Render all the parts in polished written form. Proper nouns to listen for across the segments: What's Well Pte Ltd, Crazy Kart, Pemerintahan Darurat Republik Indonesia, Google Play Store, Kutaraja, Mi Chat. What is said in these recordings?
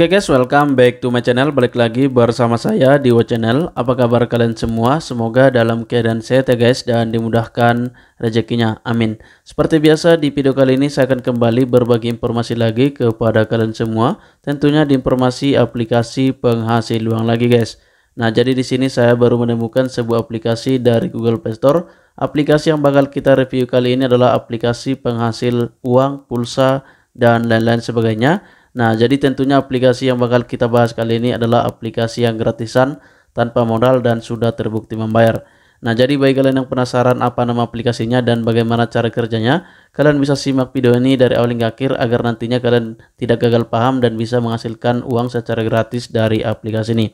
Oke guys, welcome back to my channel. Balik lagi bersama saya di What's Channel. Apa kabar kalian semua? Semoga dalam keadaan sehat ya guys, dan dimudahkan rezekinya, amin. Seperti biasa, di video kali ini saya akan kembali berbagi informasi lagi kepada kalian semua, tentunya di informasi aplikasi penghasil uang lagi guys. Nah, jadi di sini saya baru menemukan sebuah aplikasi dari Google Play Store. Aplikasi yang bakal kita review kali ini adalah aplikasi penghasil uang, pulsa, dan lain-lain sebagainya. Nah, jadi tentunya aplikasi yang bakal kita bahas kali ini adalah aplikasi yang gratisan, tanpa modal, dan sudah terbukti membayar. Nah, jadi bagi kalian yang penasaran apa nama aplikasinya dan bagaimana cara kerjanya, kalian bisa simak video ini dari awal hingga akhir agar nantinya kalian tidak gagal paham dan bisa menghasilkan uang secara gratis dari aplikasi ini.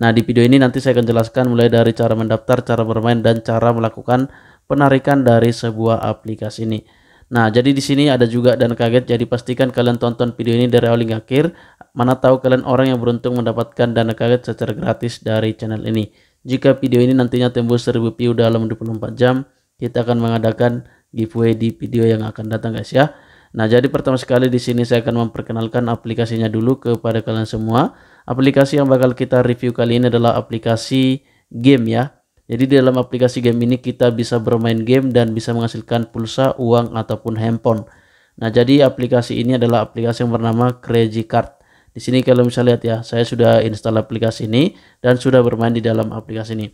Nah, di video ini nanti saya akan jelaskan mulai dari cara mendaftar, cara bermain, dan cara melakukan penarikan dari sebuah aplikasi ini. Nah, jadi di sini ada juga dan kaget, jadi pastikan kalian tonton video ini dari awal hingga akhir. Mana tahu kalian orang yang beruntung mendapatkan dana kaget secara gratis dari channel ini. Jika video ini nantinya tembus 1000 view dalam 24 jam, kita akan mengadakan giveaway di video yang akan datang guys ya. Nah, jadi pertama sekali di sini saya akan memperkenalkan aplikasinya dulu kepada kalian semua. Aplikasi yang bakal kita review kali ini adalah aplikasi game ya. Jadi di dalam aplikasi game ini kita bisa bermain game dan bisa menghasilkan pulsa, uang, ataupun handphone. Nah, jadi aplikasi ini adalah aplikasi yang bernama Crazy Kart. Di sini kalau bisa lihat ya, saya sudah install aplikasi ini dan sudah bermain di dalam aplikasi ini.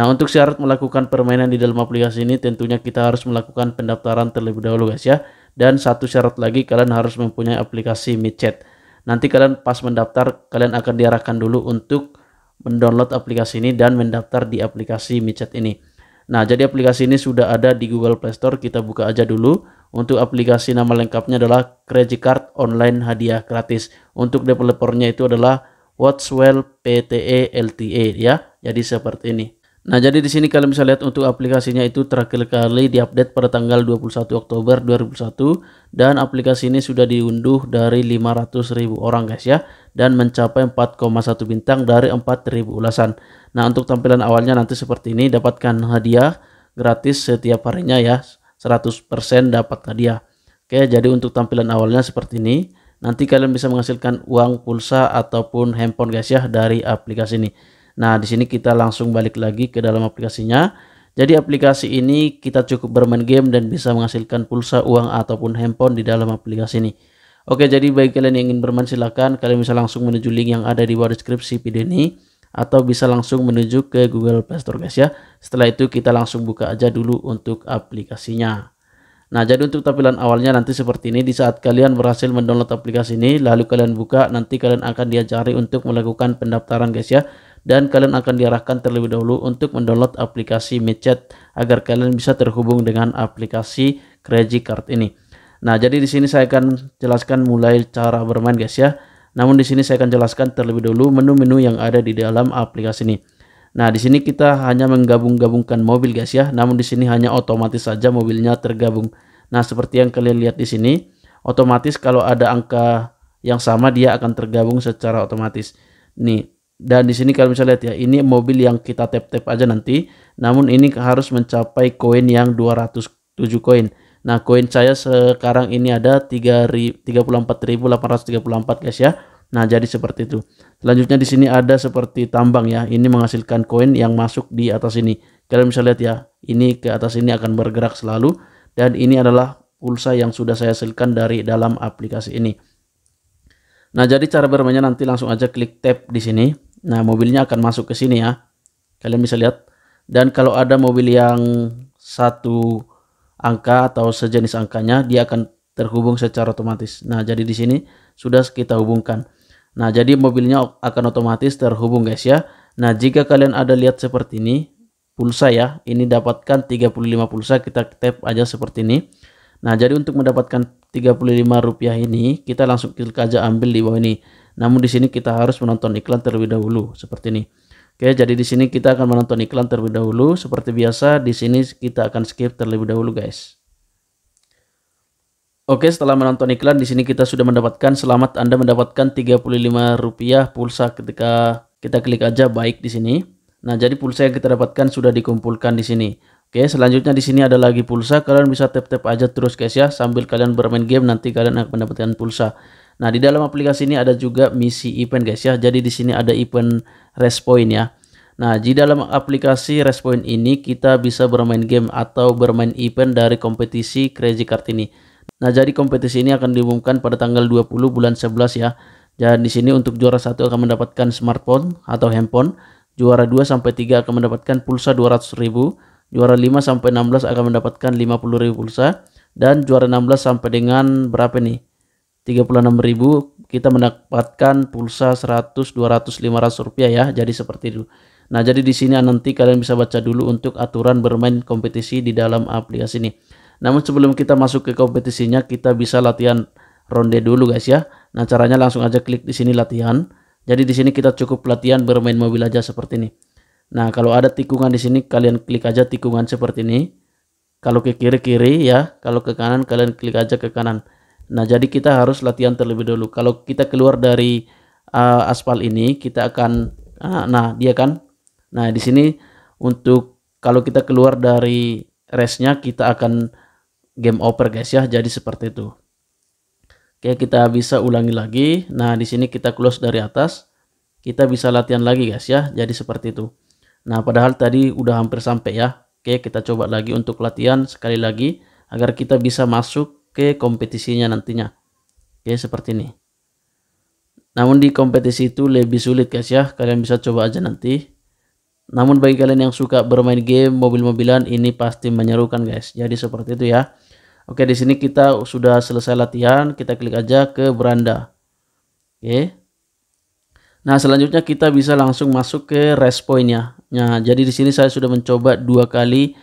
Nah, untuk syarat melakukan permainan di dalam aplikasi ini tentunya kita harus melakukan pendaftaran terlebih dahulu guys ya. Dan satu syarat lagi, kalian harus mempunyai aplikasi Mi Chat. Nanti kalian pas mendaftar, kalian akan diarahkan dulu untuk mendownload aplikasi ini dan mendaftar di aplikasi Mi Chat ini. Nah, jadi aplikasi ini sudah ada di Google Play Store. Kita buka aja dulu. Untuk aplikasi nama lengkapnya adalah Crazy Kart Online Hadiah Gratis. Untuk developernya itu adalah What's Well Pte Ltd ya. Jadi seperti ini. Nah, jadi di sini kalian bisa lihat untuk aplikasinya itu terakhir kali diupdate pada tanggal 21 Oktober 2001 dan aplikasi ini sudah diunduh dari 500.000 orang guys ya, dan mencapai 4,1 bintang dari 4.000 ulasan. Nah, untuk tampilan awalnya nanti seperti ini, dapatkan hadiah gratis setiap harinya ya, 100% dapat hadiah. Oke, jadi untuk tampilan awalnya seperti ini. Nanti kalian bisa menghasilkan uang, pulsa, ataupun handphone guys ya dari aplikasi ini. Nah, di sini kita langsung balik lagi ke dalam aplikasinya. Jadi aplikasi ini kita cukup bermain game dan bisa menghasilkan pulsa, uang, ataupun handphone di dalam aplikasi ini. Oke, jadi bagi kalian yang ingin bermain silahkan, kalian bisa langsung menuju link yang ada di bawah deskripsi video ini, atau bisa langsung menuju ke Google Play Store guys ya. Setelah itu kita langsung buka aja dulu untuk aplikasinya. Nah, jadi untuk tampilan awalnya nanti seperti ini. Di saat kalian berhasil mendownload aplikasi ini lalu kalian buka, nanti kalian akan diajari untuk melakukan pendaftaran guys ya, dan kalian akan diarahkan terlebih dahulu untuk mendownload aplikasi Mi Chat agar kalian bisa terhubung dengan aplikasi Crazy Kart ini. Nah, jadi di sini saya akan jelaskan mulai cara bermain guys ya. Namun di sini saya akan jelaskan terlebih dahulu menu-menu yang ada di dalam aplikasi ini. Nah, di sini kita hanya menggabung-gabungkan mobil guys ya. Namun di sini hanya otomatis saja mobilnya tergabung. Nah, seperti yang kalian lihat di sini, otomatis kalau ada angka yang sama dia akan tergabung secara otomatis. Nih, dan di sini kalian bisa lihat ya, ini mobil yang kita tap-tap aja nanti. Namun ini harus mencapai koin yang 207 koin. Nah, koin saya sekarang ini ada 34.834 guys ya. Nah, jadi seperti itu. Selanjutnya di sini ada seperti tambang ya. Ini menghasilkan koin yang masuk di atas ini. Kalian bisa lihat ya, ini ke atas ini akan bergerak selalu. Dan ini adalah pulsa yang sudah saya hasilkan dari dalam aplikasi ini. Nah, jadi cara bermainnya nanti langsung aja klik tap di sini. Nah, mobilnya akan masuk ke sini ya. Kalian bisa lihat. Dan kalau ada mobil yang satu angka atau sejenis angkanya, dia akan terhubung secara otomatis. Nah, jadi di sini sudah kita hubungkan. Nah, jadi mobilnya akan otomatis terhubung guys ya. Nah, jika kalian ada lihat seperti ini, pulsa ya, ini dapatkan 35 pulsa, kita tap aja seperti ini. Nah, jadi untuk mendapatkan Rp35 ini, kita langsung klik aja ambil di bawah ini. Namun di sini kita harus menonton iklan terlebih dahulu seperti ini. Oke, jadi di sini kita akan menonton iklan terlebih dahulu. Seperti biasa, di sini kita akan skip terlebih dahulu guys. Oke, setelah menonton iklan di sini kita sudah mendapatkan, selamat Anda mendapatkan Rp35 pulsa ketika kita klik aja baik di sini. Nah, jadi pulsa yang kita dapatkan sudah dikumpulkan di sini. Oke, selanjutnya di sini ada lagi pulsa. Kalian bisa tap-tap aja terus guys ya, sambil kalian bermain game nanti kalian akan mendapatkan pulsa. Nah, di dalam aplikasi ini ada juga misi event, guys, ya. Jadi di sini ada event race point, ya. Nah, di dalam aplikasi race point ini kita bisa bermain game atau bermain event dari kompetisi Crazy Kart ini. Nah, jadi kompetisi ini akan diumumkan pada tanggal 20 bulan 11, ya. Dan di sini untuk juara 1 akan mendapatkan smartphone atau handphone, juara 2 sampai 3 akan mendapatkan pulsa 200.000, juara 5 sampai 16 akan mendapatkan 50.000 pulsa, dan juara 16 sampai dengan berapa nih? 36.000 kita mendapatkan pulsa 100, 200, 500 rupiah, ya. Jadi seperti itu. Nah, jadi di sini nanti kalian bisa baca dulu untuk aturan bermain kompetisi di dalam aplikasi ini. Namun sebelum kita masuk ke kompetisinya, kita bisa latihan ronde dulu, guys, ya. Nah, caranya langsung aja klik di sini latihan. Jadi di sini kita cukup latihan bermain mobil aja seperti ini. Nah, kalau ada tikungan di sini kalian klik aja tikungan seperti ini. Kalau ke kiri kiri, ya. Kalau ke kanan kalian klik aja ke kanan. Nah, jadi kita harus latihan terlebih dulu. Kalau kita keluar dari aspal ini, kita akan nah di sini untuk kalau kita keluar dari race-nya kita akan game over, guys, ya. Jadi seperti itu. Oke, kita bisa ulangi lagi. Nah, di sini kita close dari atas. Kita bisa latihan lagi, guys, ya. Jadi seperti itu. Nah, padahal tadi udah hampir sampai, ya. Oke, kita coba lagi untuk latihan sekali lagi agar kita bisa masuk ke kompetisinya nantinya. Oke, seperti ini. Namun di kompetisi itu lebih sulit, guys, ya. Kalian bisa coba aja nanti. Namun bagi kalian yang suka bermain game mobil-mobilan, ini pasti menyerukan, guys. Jadi seperti itu, ya. Oke, di sini kita sudah selesai latihan. Kita klik aja ke beranda. Oke. Nah, selanjutnya kita bisa langsung masuk ke race point-nya. Nah, jadi di sini saya sudah mencoba 2 kali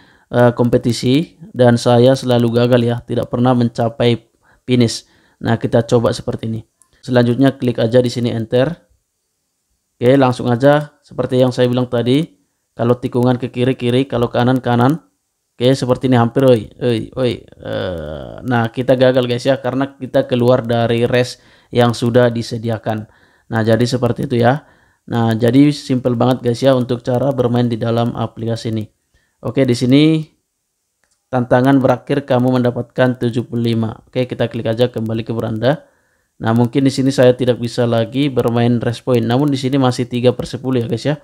kompetisi dan saya selalu gagal, ya, tidak pernah mencapai finish. Nah, kita coba seperti ini. Selanjutnya klik aja di sini enter. Oke, langsung aja seperti yang saya bilang tadi. Kalau tikungan ke kiri kiri, kalau kanan kanan. Oke, seperti ini hampir. Nah, kita gagal, guys, ya, karena kita keluar dari race yang sudah disediakan. Nah, jadi seperti itu, ya. Nah, jadi simple banget, guys, ya, untuk cara bermain di dalam aplikasi ini. Oke, di sini tantangan berakhir kamu mendapatkan 75. Oke, kita klik aja kembali ke beranda. Nah, mungkin di sini saya tidak bisa lagi bermain race point. Namun di sini masih 3/10, ya, guys, ya.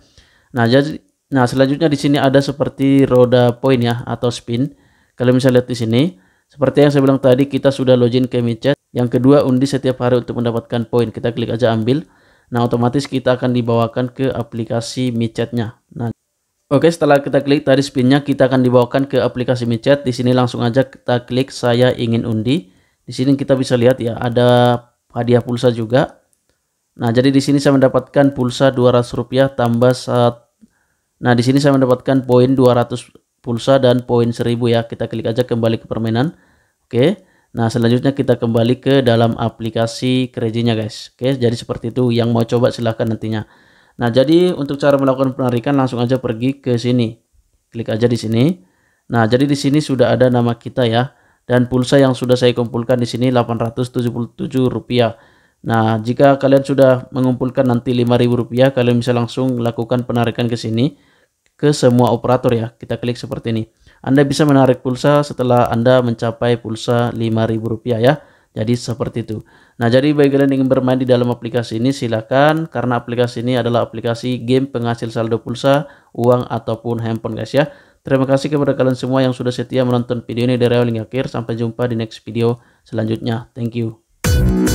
Nah, jadi selanjutnya di sini ada seperti roda point, ya, atau spin. Kalian bisa lihat di sini. Seperti yang saya bilang tadi, kita sudah login ke Mi Chat. Yang kedua, undi setiap hari untuk mendapatkan poin. Kita klik aja ambil. Nah, otomatis kita akan dibawakan ke aplikasi Mi Chat-nya. Nah, oke, setelah kita klik tadi spinnya, kita akan dibawakan ke aplikasi Mi Chat. Di sini langsung aja kita klik saya ingin undi. Di sini kita bisa lihat, ya, ada hadiah pulsa juga. Nah, jadi di sini saya mendapatkan pulsa 200 rupiah tambah Nah, di sini saya mendapatkan poin 200 pulsa dan poin 1000, ya. Kita klik aja kembali ke permainan. Oke. Nah, selanjutnya kita kembali ke dalam aplikasi Crazy-nya, guys. Oke, jadi seperti itu. Yang mau coba silahkan nantinya. Nah, jadi untuk cara melakukan penarikan langsung aja pergi ke sini. Klik aja di sini. Nah, jadi di sini sudah ada nama kita, ya. Dan pulsa yang sudah saya kumpulkan di sini Rp877. Nah, jika kalian sudah mengumpulkan nanti Rp5.000, kalian bisa langsung lakukan penarikan ke sini ke semua operator, ya. Kita klik seperti ini. Anda bisa menarik pulsa setelah Anda mencapai pulsa Rp5.000, ya. Jadi seperti itu. Nah, jadi bagi kalian yang ingin bermain di dalam aplikasi ini silakan, karena aplikasi ini adalah aplikasi game penghasil saldo pulsa, uang ataupun handphone, guys, ya. Terima kasih kepada kalian semua yang sudah setia menonton video ini dari awal hingga akhir. Sampai jumpa di next video selanjutnya. Thank you.